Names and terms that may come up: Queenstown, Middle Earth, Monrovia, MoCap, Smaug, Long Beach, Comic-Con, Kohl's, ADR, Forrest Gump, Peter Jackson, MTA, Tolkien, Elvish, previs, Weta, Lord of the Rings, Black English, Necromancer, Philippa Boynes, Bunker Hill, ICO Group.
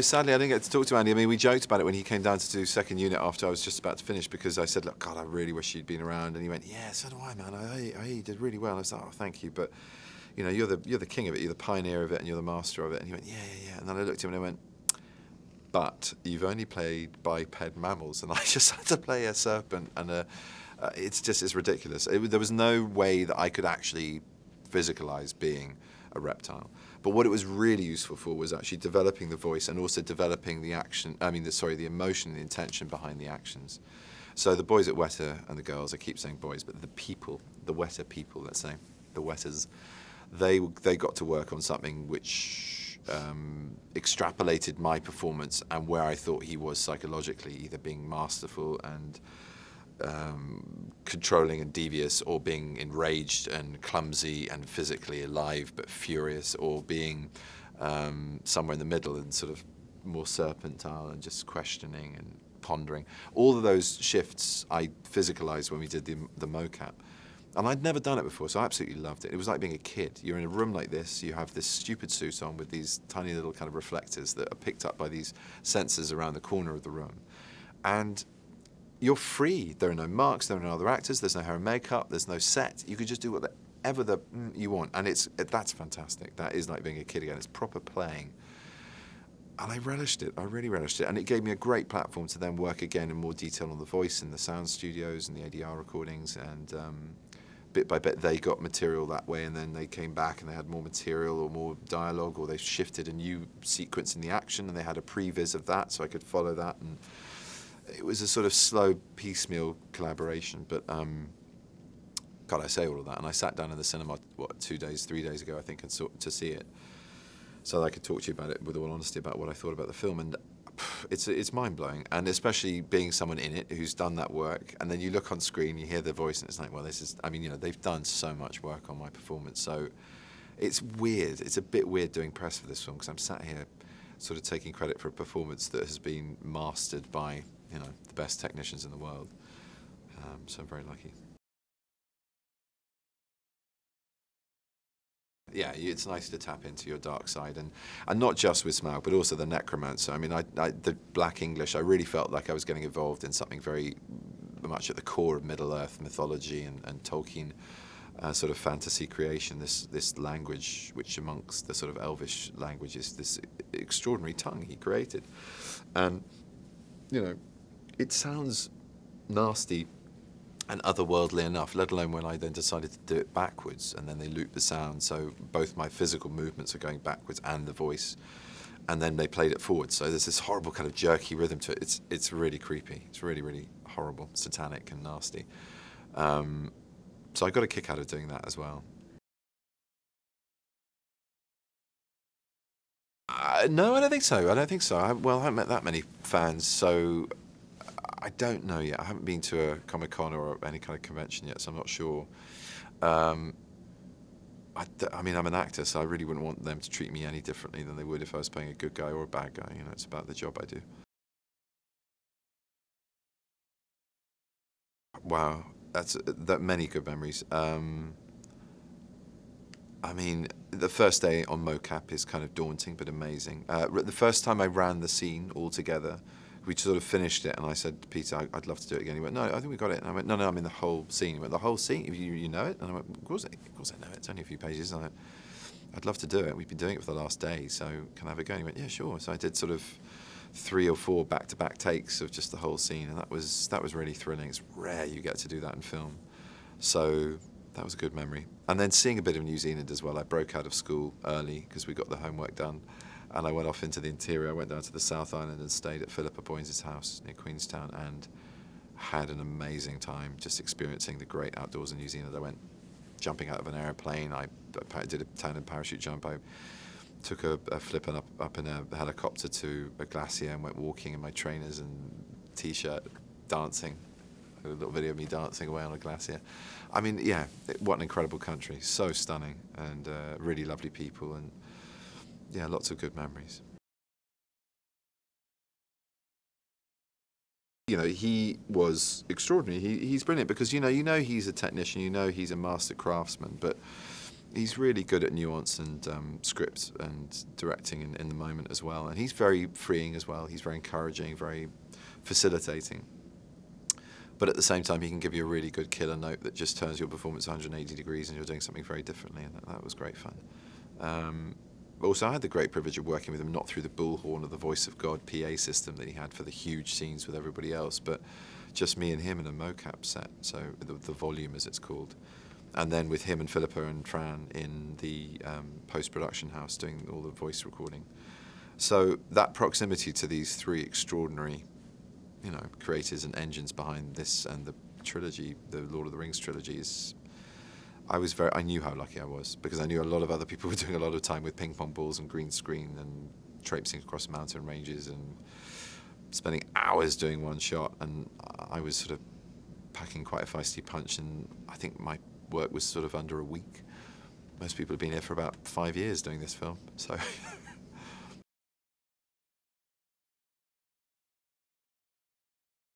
Sadly, I didn't get to talk to Andy. I mean, we joked about it when he came down to do second unit after I was just about to finish, because I said, look, God, I really wish you'd been around. And he went, yeah, so do I, man. I did really well. And I said, oh, thank you. But, you know, you're the king of it. You're the pioneer of it, and you're the master of it. And he went, yeah, yeah, yeah. And then I looked at him and I went, but you've only played biped mammals. And I just had to play a serpent. And it's just, it's ridiculous. There was no way that I could actually physicalize being a reptile. But what it was really useful for was actually developing the voice and also developing the action, the emotion and the intention behind the actions. So the boys at Weta and the girls, I keep saying boys, but the people, the Weta people, let's say, the Wetas, they got to work on something which extrapolated my performance and where I thought he was psychologically, either being masterful and controlling and devious, or being enraged and clumsy and physically alive but furious, or being somewhere in the middle and sort of more serpentine and just questioning and pondering. All of those shifts I physicalized when we did the mocap. And I'd never done it before, so I absolutely loved it. It was like being a kid. You're in a room like this, you have this stupid suit on with these tiny little kind of reflectors that are picked up by these sensors around the corner of the room. And you're free. There are no marks, there are no other actors, there's no hair and makeup, there's no set. You can just do whatever you want. And that's fantastic. That is like being a kid again. It's proper playing. And I relished it. I really relished it. And it gave me a great platform to then work again in more detail on the voice in the sound studios and the ADR recordings. And bit by bit, they got material that way. And then they came back and they had more material or more dialogue, or they shifted a new sequence in the action and they had a previs of that, so I could follow that. And it was a sort of slow, piecemeal collaboration, but God, I say all of that, and I sat down in the cinema, what, 3 days ago, I think, and to see it, so that I could talk to you about it with all honesty about what I thought about the film, and it's mind-blowing, and especially being someone in it who's done that work, and then you look on screen, you hear their voice, and it's like, well, this is, I mean, you know, they've done so much work on my performance, so it's weird, it's a bit weird doing press for this film, because I'm sat here sort of taking credit for a performance that has been mastered by, you know, the best technicians in the world. So I'm very lucky. Yeah, it's nice to tap into your dark side, and not just with Smaug, but also the Necromancer. I mean, the Black English, I really felt like I was getting involved in something very much at the core of Middle Earth mythology and Tolkien sort of fantasy creation, this language which amongst the sort of Elvish languages, this extraordinary tongue he created. And, you know, it sounds nasty and otherworldly enough, let alone when I then decided to do it backwards, and then they loop the sound, so both my physical movements are going backwards and the voice, and then they played it forward, so there's this horrible kind of jerky rhythm to it. It's really creepy. It's really, really horrible, satanic and nasty. So I got a kick out of doing that as well. No, I don't think so. I don't think so. I haven't met that many fans, so I don't know yet. I haven't been to a Comic-Con or any kind of convention yet, so I'm not sure. I mean, I'm an actor, so I really wouldn't want them to treat me any differently than they would if I was playing a good guy or a bad guy. You know, it's about the job I do. Wow, that many good memories. I mean, the first day on MoCap is kind of daunting but amazing. The first time I ran the scene all together, we sort of finished it, and I said to Peter, I'd love to do it again. He went, no, I think we got it. And I went, no, I mean the whole scene. He went, the whole scene? You know it? And I went, of course I know it. It's only a few pages. And I went, I'd love to do it. We've been doing it for the last day, so can I have a go? And he went, yeah, sure. So I did sort of 3 or 4 back-to-back takes of just the whole scene, and that was really thrilling. It's rare you get to do that in film. So that was a good memory. And then seeing a bit of New Zealand as well. I broke out of school early because we got the homework done, and I went off into the interior. I went down to the South Island and stayed at Philippa Boynes' house near Queenstown and had an amazing time just experiencing the great outdoors in New Zealand. I went jumping out of an aeroplane. I did a tandem parachute jump. I took a flip and up in a helicopter to a glacier and went walking in my trainers and T-shirt, dancing. A little video of me dancing away on a glacier. I mean, yeah, what an incredible country. So stunning, and really lovely people, and yeah, lots of good memories. You know, he was extraordinary. He's brilliant because, you know he's a technician, you know he's a master craftsman, but He's really good at nuance and script and directing in the moment as well. And he's very freeing as well. He's very encouraging, very facilitating. But at the same time, he can give you a really good killer note that just turns your performance 180 degrees and you're doing something very differently. And that was great fun. Also, I had the great privilege of working with him, not through the bullhorn or the voice of God PA system that he had for the huge scenes with everybody else, but just me and him in a mocap set, so the volume as it's called. And then with him and Philippa and Tran in the post-production house doing all the voice recording. So that proximity to these three extraordinary, you know, creators and engines behind this and the trilogy, the Lord of the Rings trilogy, is... I knew how lucky I was, because I knew a lot of other people were doing a lot of time with ping pong balls and green screen and traipsing across mountain ranges and spending hours doing one shot, and I was sort of packing quite a feisty punch, and I think my work was sort of under a week. Most people have been here for about 5 years doing this film, so...